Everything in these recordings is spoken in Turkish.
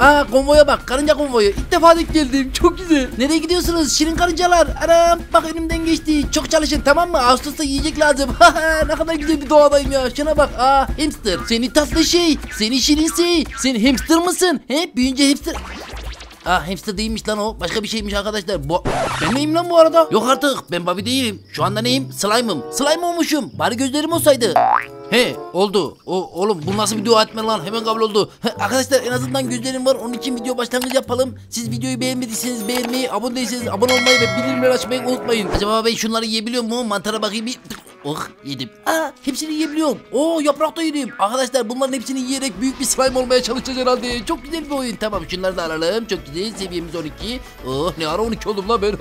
Aa, konvoya bak, karınca konvoyu. İlk defa denk geldim, çok güzel. Nereye gidiyorsunuz şirin karıncalar? Anam bak önümden geçti. Çok çalışın, tamam mı? Ağustos'ta yiyecek lazım. Ne kadar güzel bir doğadayım ya. Şuna bak. Aa, hamster, seni tatlı şey, seni şirin şey. Sen hamster mısın? He, büyünce hamster. Ah, hamster değilmiş lan o. Başka bir şeymiş arkadaşlar. Ben neyim lan bu arada? Yok artık, ben Babi değilim. Şu anda neyim? Slime'ım. Slime olmuşum. Bari gözlerim olsaydı. He, oldu. Oğlum bu nasıl video atma lan? Hemen kabul oldu. Arkadaşlar en azından gözlerim var. Onun için video başlangıcı yapalım. Siz videoyu beğenmediyseniz beğenmeyi, abone değilseniz abone olmayı ve bildirimleri açmayı unutmayın. Acaba ben şunları yiyebiliyor mu? Mantara bakayım bir. Oh, yedim. Aa, hepsini yiyebiliyorum. Oo, yaprak da yedim. Arkadaşlar bunların hepsini yiyerek büyük bir slime olmaya çalışacağız herhalde. Çok güzel bir oyun. Tamam, şunları da alalım. Çok güzel. Seviyemiz 12. Oh, ne ara 12 oldum lan ben.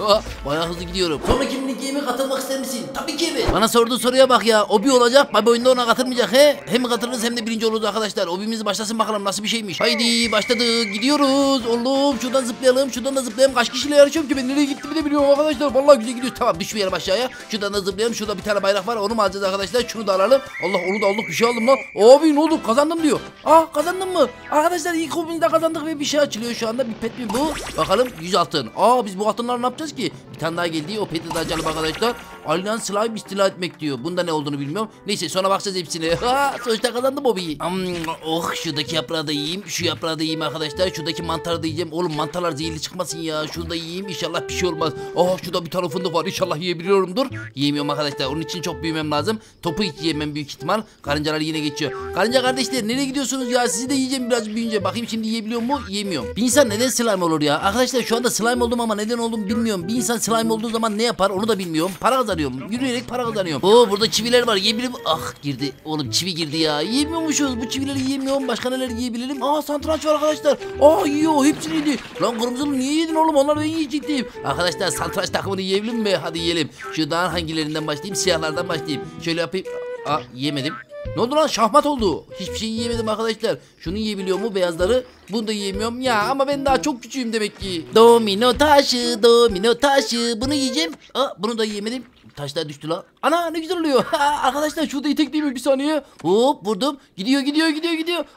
Bayağı hızlı gidiyorum. Sonra kimlik yemeğe katılmak ister misin? Tabii ki evet. Bana sorduğun soruya bak ya. Obi olacak. Babi oyunda ona katılmayacak he. Hem katılırız hem de birinci oluruz arkadaşlar. Obimiz başlasın bakalım nasıl bir şeymiş. Haydi başladı. Gidiyoruz. Oğlum şuradan zıplayalım. Şuradan da zıplayalım. Kaç kişiyle yarışıyorum ki ben? Nereye gittiğimi de biliyorum arkadaşlar. Vallahi güzel gidiyoruz. Tamam, düşmeyelim aşağıya. Şuradan da zıplayalım. Şurada bir tane bayrak var, onu mu alacağız arkadaşlar? Şunu da alalım. Allah, onu da aldık. Bir şey aldım lan. Abi ne oldu? Kazandım diyor. Ah, kazandın mı? Arkadaşlar ilk hobimizde kazandık ve bir şey açılıyor şu anda. Bir pet mi bu? Bakalım, 100 altın. Aa, biz bu altınları ne yapacağız ki? Bir tane daha geldi. O peti de açalım arkadaşlar. Alien slime istila etmek diyor. Bunda ne olduğunu bilmiyorum. Neyse, sonra bakacağız hepsine. Sonuçta kazandım Bobby'yi. Oh, şuradaki yaprağı da yiyeyim. Şu yaprağı da yiyeyim arkadaşlar. Şuradaki mantarı da yiyeceğim. Oğlum mantarlar zehirli çıkmasın ya. Şunu da yiyeyim. İnşallah bir şey olmaz. Oh, şurada bir tane fındık var. İnşallah yiyebiliyorumdur. Yiyemiyorum arkadaşlar. Onun için çok büyümem lazım. Topu hiç yiyemem büyük ihtimal. Karıncalar yine geçiyor. Karınca kardeşler nereye gidiyorsunuz ya? Sizi de yiyeceğim biraz büyüyünce. Bakayım şimdi yiyebiliyor mu? Yemiyorum. Bir insan neden slime olur ya? Arkadaşlar şu anda slime oldum ama neden oldum bilmiyorum. Bir insan slime olduğu zaman ne yapar onu da bilmiyorum. Para kazanıyorum. Yürüyerek para kazanıyorum. Oo, burada çiviler var. Yiyebilirim. Ah, girdi. Oğlum çivi girdi ya. Yiyemiyormuşuz. Bu çivileri yiyemiyorum. Başka neler yiyebilirim? Aa, satranç var arkadaşlar. Aa, yiyor. Hepsini yedi. Lan kırmızılı niye yedin oğlum? Onlar ben yiyecektim. Arkadaşlar satranç takımını yiyebilir mi? Hadi yiyelim. Şuradan hangilerinden başlayayım? Siyahlardan başlayayım. Şöyle yapayım. Aa, yemedim. Ne oldu lan? Şahmat oldu. Hiçbir şey yiyemedim arkadaşlar. Şunu yiyebiliyor mu beyazları? Bunu da yiyemiyorum ya, ama ben daha çok küçüğüm demek ki. Domino taşı, domino taşı. Bunu yiyeceğim. Aa, bunu da yiyemedim. Taşlar düştü lan. Ana, ne güzel oluyor. Arkadaşlar şurada itekleyeyim bir saniye. Hop, vurdum. Gidiyor.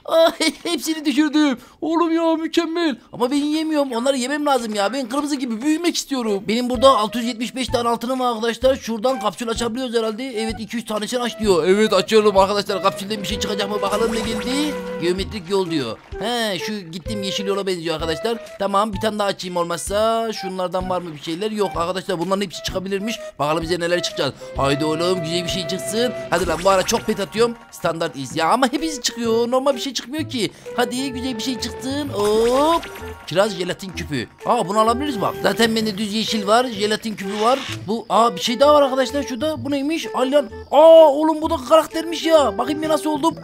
Aa, hepsini düşürdüm. Oğlum ya, mükemmel. Ama ben yiyemiyorum. Onları yemem lazım ya. Ben kırmızı gibi büyümek istiyorum. Benim burada 675 tane altınım var arkadaşlar. Şuradan kapsül açabiliyoruz herhalde. Evet, 200 tane sen aç diyor. Evet, açıyorum arkadaşlar. Kapsülden bir şey çıkacak mı? Bakalım ne geldi. Geometrik yol diyor. He, şu gittiğim yeşil yola benziyor arkadaşlar. Tamam, bir tane daha açayım olmazsa. Şunlardan var mı bir şeyler? Yok arkadaşlar, bunların hepsi çıkabilirmiş. Bakalım bize neler çıkacak. Haydi oğlum, güzel bir şey çıksın. Hadi lan, bu ara çok pet atıyorum. Standart iz ya, ama hepsi çıkıyor. Normal bir şey çıkmıyor ki. Hadi güzel bir şey çıksın. Hop. Kiraz jelatin küpü. Aa, bunu alabiliriz bak. Zaten bende düz yeşil var. Jelatin küpü var. Bu, aa, bir şey daha var arkadaşlar şurada. Bu neymiş? Alyan. Aa oğlum, bu da karaktermiş ya. Bakayım ben nasıl oldum.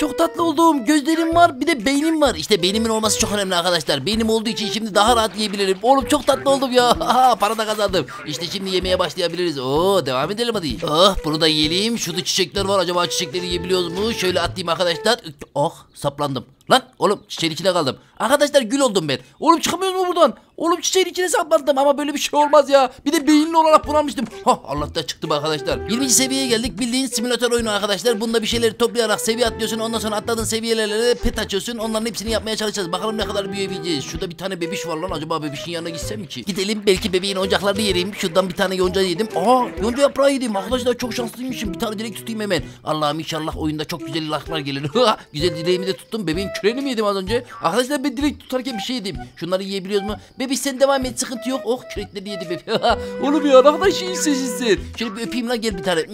Çok tatlı oldum. Gözlerim var, bir de beynim var. İşte beynimin olması çok önemli arkadaşlar. Beynim olduğu için şimdi daha rahat yiyebilirim. Oğlum çok tatlı oldum ya. Para da kazandım. İşte şimdi yemeye başlayabiliriz. Oo, devam edelim hadi. Ah, bunu da yiyelim. Şurada çiçekler var. Acaba çiçekleri yiyebiliyoruz mu? Şöyle atlayayım arkadaşlar. Oh, saplandım. Lan oğlum, çiçeğin içine kaldım. Arkadaşlar gül oldum ben. Oğlum çıkamıyoruz mu buradan? Oğlum çiçeğin içine saplandım ama böyle bir şey olmaz ya. Bir de beyinli olarak bunalmıştım. Hah, Allah'tan çıktım arkadaşlar. 20. seviyeye geldik. Bildiğin simülatör oyunu arkadaşlar. Bunda bir şeyleri toplayarak seviye atlıyorsun. Ondan sonra atladığın seviyelere pet açıyorsun. Onların hepsini yapmaya çalışacağız. Bakalım ne kadar büyüyebileceğiz. Şurada bir tane bebiş var lan. Acaba bebişin yanına gitsem mi ki? Gidelim, belki bebeğin oyuncaklarını yerim. Şuradan bir tane yonca yedim. Aa, yonca yaprağı yedim. Arkadaşlar çok şanslıymışım. Bir tane dilek tutayım hemen. Allah'ım, inşallah oyunda çok güzel laklar gelir. Güzel dileğimi de tuttum. Bebeğin küreni mi yedim az önce? Arkadaşlar ben dilek tutarken bir şey yedim. Şunları yiyebiliyoruz mu? Bebiş sen devam et, sıkıntı yok. Oh, kürekleri yedi bebeğim. Oğlum ya, ne kadar şiirsin. Şöyle bir öpeyim lan, gel bir tane.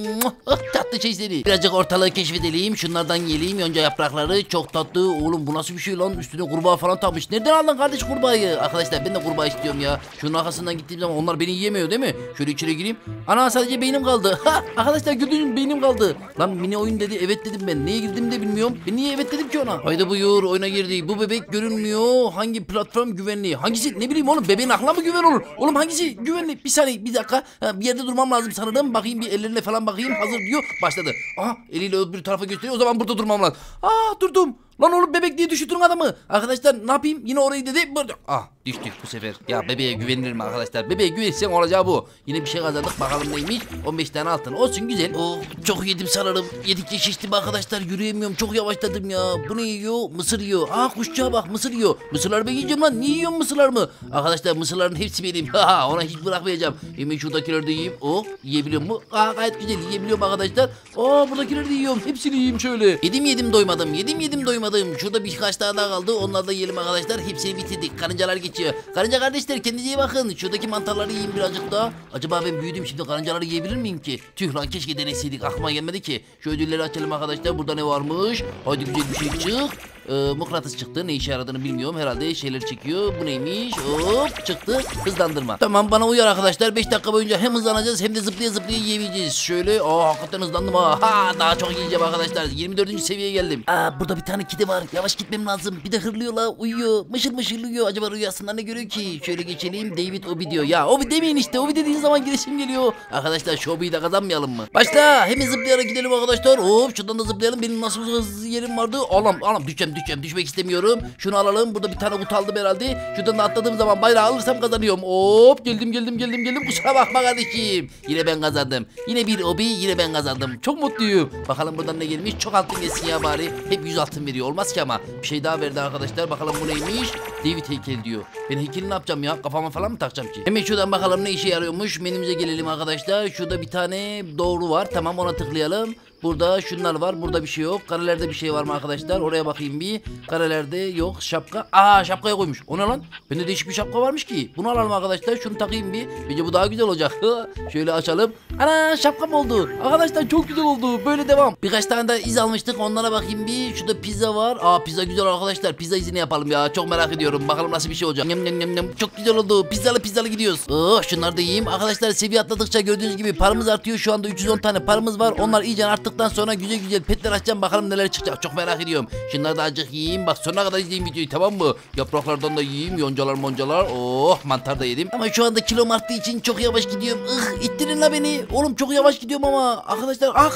Tatlı şey seni. Birazcık ortalığı keşfedelim. Şunlardan yiyelim. Yonca yaprakları çok tatlı. Oğlum bu nasıl bir şey lan? Üstüne kurbağa falan takmış. Nereden aldın kardeş kurbağayı? Arkadaşlar ben de kurbağa istiyorum ya. Şunun arkasından gittiğim zaman onlar beni yiyemiyor değil mi? Şöyle içeri gireyim. Ana, sadece beynim kaldı. Arkadaşlar gördüğünüz beynim kaldı. Lan mini oyun dedi, evet dedim ben. Neye girdim de bilmiyorum. Ben niye evet dedim ki ona? Haydi buyur, oyuna girdik. Bu bebek görünmüyor. Hangi platform güvenli? Hangisi? Ne bileyim oğlum, bebeğin aklına mı güven olur? Oğlum hangisi güvenli? Bir saniye, bir dakika. Bir yerde durmam lazım sanırım. Bakayım bir ellerine falan bakayım. Hazır diyor. Başladı. Aha, eliyle öbür tarafa gösteriyor. O zaman burada durmam lazım. Aa, durdum. Lan oğlum bebek diye düşürtün adamı. Arkadaşlar ne yapayım? Yine orayı dedi. Burada. Ah düştük bu sefer. Ya bebeğe güvenilir mi arkadaşlar? Bebeğe güvensem olacağı bu. Yine bir şey kazandık. Bakalım neymiş? 15 tane altın. Olsun güzel. Oh, çok yedim sanırım. Yedikçe şiştim arkadaşlar. Yürüyemiyorum. Çok yavaşladım ya. Bu ne yiyor? Mısır yiyor. Aa kuşçuğa bak mısır yiyor. Mısırları ben yiyeceğim lan. Niye yiyorsun mısırlar mı? Arkadaşlar mısırların hepsi benim. Ona hiç bırakmayacağım. Hemen şuradakileri de yiyeyim. Oh yiyebiliyor mu? Aa gayet güzel. Yiyebiliyorum arkadaşlar. Aa buradakileri de yiyorum. Hepsini yiyeyim şöyle. Yedim doymadım. Yedim doymadım. Şurada birkaç tane daha kaldı. Onları da yiyelim arkadaşlar. Hepsini bitirdik. Karıncalar geçiyor. Karınca kardeşler kendinize iyi bakın. Şuradaki mantarları yiyeyim birazcık daha. Acaba ben büyüdüm şimdi karıncaları yiyebilir miyim ki? Tüh lan keşke deneseydik. Aklıma gelmedi ki. Şu ödülleri açalım arkadaşlar. Burada ne varmış? Hadi güzel bir şey çık. Mıknatıs çıktı. Ne işe yaradığını bilmiyorum. Herhalde şeyler çekiyor. Bu neymiş? Hop çıktı. Hızlandırma. Tamam bana uyar arkadaşlar. 5 dakika boyunca hem hızlanacağız hem de zıplaya yiyebileceğiz. Şöyle. Aa hakikaten hızlandım ha. Daha çok yiyeceğim arkadaşlar. 24. seviyeye geldim. Aa burada bir tane kedi var. Yavaş gitmem lazım. Bir de hırlıyor la. Uyuyor. Mışır mışır uyuyor. Acaba rüyasında ne görüyor ki? Şöyle geçelim. David Obi diyor. Ya Obi demeyin işte. Obi dediğin zaman girişim geliyor. Arkadaşlar şu Obi'yi de kazanmayalım mı? Başla. Hemen zıplayarak gidelim arkadaşlar. Hop şuradan da zıplayalım. Benim nasıl hızlı yerim vardı. Alam düşeceğim. Düşmek istemiyorum. Şunu alalım. Burada bir tane kutu aldım herhalde. Şuradan da atladığım zaman bayrağı alırsam kazanıyorum. Hop geldim. Kusura bakma kardeşim. Yine ben kazandım. Yine bir Obi. Yine ben kazandım. Çok mutluyum. Bakalım buradan ne gelmiş. Çok altın gelsin ya bari. Hep 100 altın veriyor. Olmaz ki ama. Bir şey daha verdi arkadaşlar. Bakalım bu neymiş? David heykeli diyor. Ben heykeli ne yapacağım ya? Kafama falan mı takacağım ki? Hemen şuradan bakalım ne işe yarıyormuş. Menümüze gelelim arkadaşlar. Şurada bir tane doğru var. Tamam ona tıklayalım. Burada şunlar var. Burada bir şey yok. Karelerde bir şey var mı arkadaşlar? Oraya bakayım bir. Karelerde yok. Şapka. Aa şapkaya koymuş. O ne lan? Bende değişik bir şapka varmış ki. Bunu alalım arkadaşlar. Şunu takayım bir. Bence bu daha güzel olacak. Şöyle açalım. Ana şapkam oldu. Arkadaşlar çok güzel oldu. Böyle devam. Birkaç tane de iz almıştık. Onlara bakayım bir. Şurada pizza var. Aa pizza güzel arkadaşlar. Pizza izini yapalım ya. Çok merak ediyorum. Bakalım nasıl bir şey olacak. Çok güzel oldu. Pizzalı gidiyoruz. Oh şunları da yiyeyim. Arkadaşlar seviye atladıkça gördüğünüz gibi paramız artıyor. Şu anda 310 tane paramız var. Onlar iyice arttı. Sonra güzel petler açacağım bakalım neler çıkacak, çok merak ediyorum. Şunları da azıcık yiyeyim, bak sonuna kadar izleyeyim videoyu, tamam mı? Yapraklardan da yiyeyim, yoncalar. Oh mantar da yedim ama şu anda kilom arttığı için çok yavaş gidiyorum. İttirin la beni oğlum, çok yavaş gidiyorum ama arkadaşlar.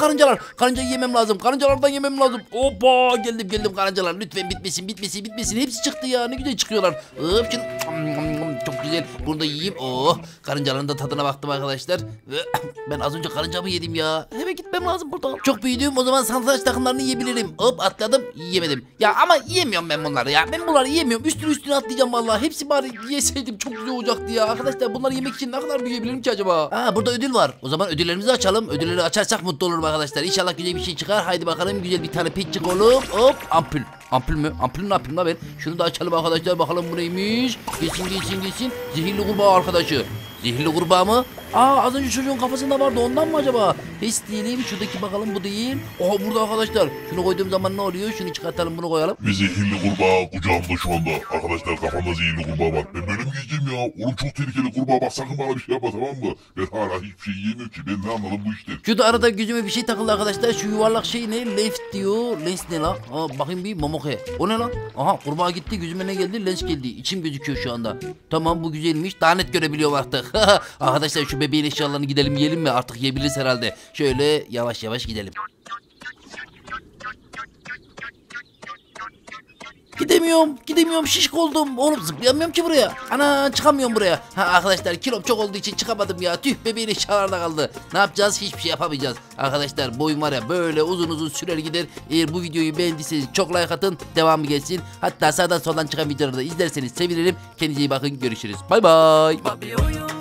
Karıncayı yemem lazım, karıncalardan yemem lazım. Hoppa geldim karıncalar, lütfen bitmesin. Hepsi çıktı ya, ne güzel çıkıyorlar. Hop şimdi çok güzel, bunu da yiyeyim. Oh karıncaların da tadına baktım arkadaşlar. Ben az önce karınca mı yedim ya? Hemen gitmem lazım buradan. Çok büyüdüğüm o zaman satranç takımlarını yiyebilirim. Hop atladım, yiyemedim. Ya ama yiyemiyorum ben bunları ya. Ben bunları yiyemiyorum. Üstüne atlayacağım vallahi. Hepsi bari yeseydim çok güzel olacaktı ya. Arkadaşlar bunları yemek için ne kadar büyüyebilirim ki acaba? Aa burada ödül var. O zaman ödüllerimizi açalım. Ödülleri açarsak mutlu olurum arkadaşlar. İnşallah güzel bir şey çıkar. Haydi bakalım, güzel bir tane pet çık oğlum. Hop ampul. Ampul mü? Ampulün ne yapayım la ben? Şunu da açalım arkadaşlar. Bakalım bu neymiş? Geçin. Zehirli kurbağa arkadaşı. Zehirli kurbağa mı? Aa az önce çocuğun kafasında vardı, ondan mı acaba? Pes diyelim, şuradaki bakalım, bu değil. Oha burada arkadaşlar. Şunu koyduğum zaman ne oluyor? Şunu çıkartalım, bunu koyalım. Ve zehirli kurbağa kucağımda şu anda. Arkadaşlar kafamda zehirli kurbağa var. Ben böyle mi gezeceğim ya? Oğlum çok tehlikeli kurbağa, bak sakın bana bir şey yapma, tamam mı? Ben hala hiçbir şey yiyemiyorum ki, ben ne anladım bu işten. Şurada arada gözüme bir şey takıldı arkadaşlar. Şu yuvarlak şey ne? Lens diyor. Lens ne lan? Aa bakayım bir momoke. O ne lan? Aha kurbağa gitti, gözüme ne geldi? Lens geldi. İçim gözüküyor şu anda. Tamam bu güzelmiş. Daha net görebiliyorum artık. Arkadaşlar şu bebeğin eşyalarını gidelim yiyelim mi? Artık yiyebiliriz herhalde. Şöyle yavaş gidelim. Gidemiyorum, şişk oldum. Oğlum zıplayamıyorum ki buraya. Ana çıkamıyorum buraya. Ha arkadaşlar kilom çok olduğu için çıkamadım ya. Tüh, bebeğin eşyalarına kaldı. Ne yapacağız? Hiçbir şey yapamayacağız. Arkadaşlar boyum var ya, böyle uzun sürer gider. Eğer bu videoyu beğendiyseniz çok like atın. Devamı gelsin. Hatta sağdan soldan çıkan videoları da izlerseniz sevinirim. Kendinize iyi bakın. Görüşürüz. Bay bay.